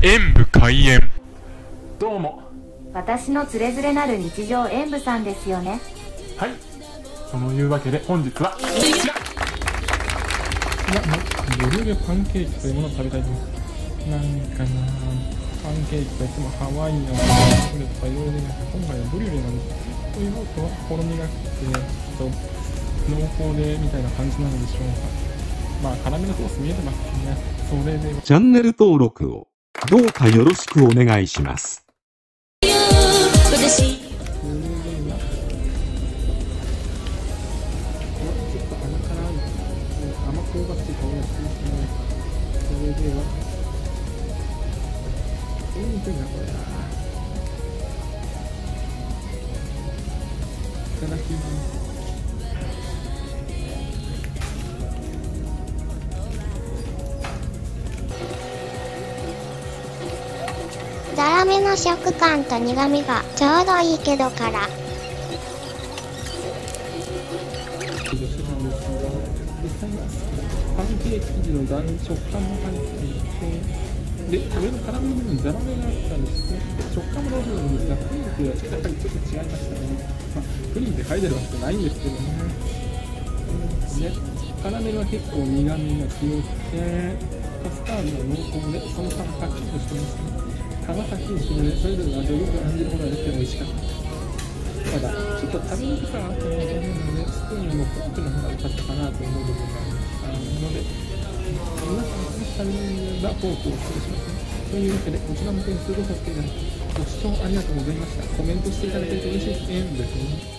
演舞開演。どうも、私のつれづれなる日常演舞さんですよね。はい、そのいうわけで本日はこちら。余裕でパンケーキというものを食べたいと思います。なんかな、パンケーキといってもハワイアンとかチョコレートとかいろいろで、今回はブリュレなんです。ということはほろ苦くて濃厚でみたいな感じなのでしょうか。まあ辛めのソース見えてますね。それではチャンネル登録をどうかよろしくお願いします。いただきます。ザラメの食感と苦みがちょうどいいけどから。パンケーキ生地の食感も入っていて、で上の辛みの部分にザラメがあったんですね。食感も大丈夫なんですが、クリームというのはやっぱりちょっと違いましたね。まあ、クリームで書いてるわけじゃないんですけどね。でカラメルは結構苦みが強くて、カスタードが濃厚で、その差がはっきりとしてますね。歯が先にしてね、それぞれの味をよく感じるものができて美味しかった。ただちょっと食べにくさがあったので、スプーンよりもフォークの方が良かったかなと思う部分があるので、皆さんもし食べればフォークをお勧めしますね。というわけでこちらも点数をさせていただき、ご視聴ありがとうございました。コメントしていただけると嬉しいです。